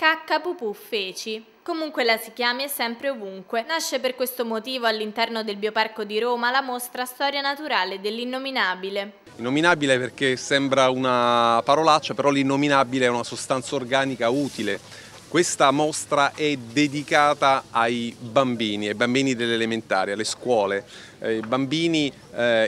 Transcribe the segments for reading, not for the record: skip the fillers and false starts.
Cacca, pupù, feci. Comunque la si chiami, è sempre ovunque. Nasce per questo motivo all'interno del Bioparco di Roma la mostra Storia naturale dell'innominabile. Innominabile perché sembra una parolaccia, però l'innominabile è una sostanza organica utile. Questa mostra è dedicata ai bambini delle elementari, alle scuole. I bambini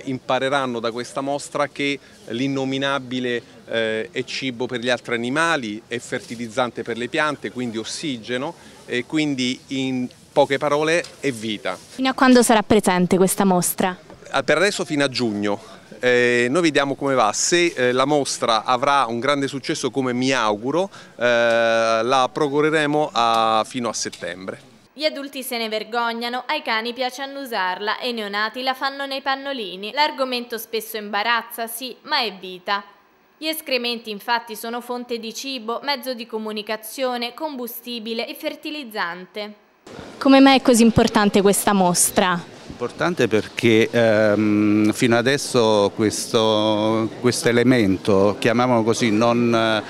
impareranno da questa mostra che l'innominabile è cibo per gli altri animali, è fertilizzante per le piante, quindi ossigeno, e quindi in poche parole è vita. Fino a quando sarà presente questa mostra? Per adesso fino a giugno. Noi vediamo come va, se la mostra avrà un grande successo come mi auguro, la procureremo fino a settembre. Gli adulti se ne vergognano, ai cani piace annusarla e i neonati la fanno nei pannolini. L'argomento spesso imbarazza, sì, ma è vita. Gli escrementi infatti sono fonte di cibo, mezzo di comunicazione, combustibile e fertilizzante. Come mai è così importante questa mostra? Importante perché fino adesso questo elemento, chiamiamolo così, non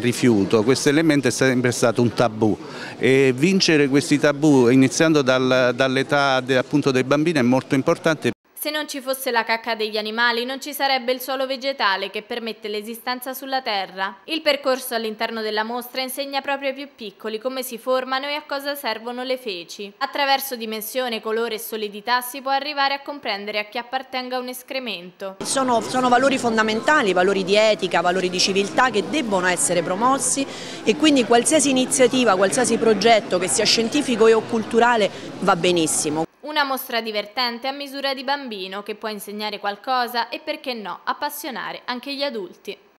rifiuto, questo elemento è sempre stato un tabù e vincere questi tabù iniziando dall'età appunto dei bambini è molto importante. Se non ci fosse la cacca degli animali non ci sarebbe il suolo vegetale che permette l'esistenza sulla terra. Il percorso all'interno della mostra insegna proprio ai più piccoli come si formano e a cosa servono le feci. Attraverso dimensione, colore e solidità si può arrivare a comprendere a chi appartenga un escremento. Sono valori fondamentali, valori di etica, valori di civiltà che debbono essere promossi e quindi qualsiasi iniziativa, qualsiasi progetto che sia scientifico e o culturale va benissimo. Una mostra divertente a misura di bambino che può insegnare qualcosa e perché no, appassionare anche gli adulti.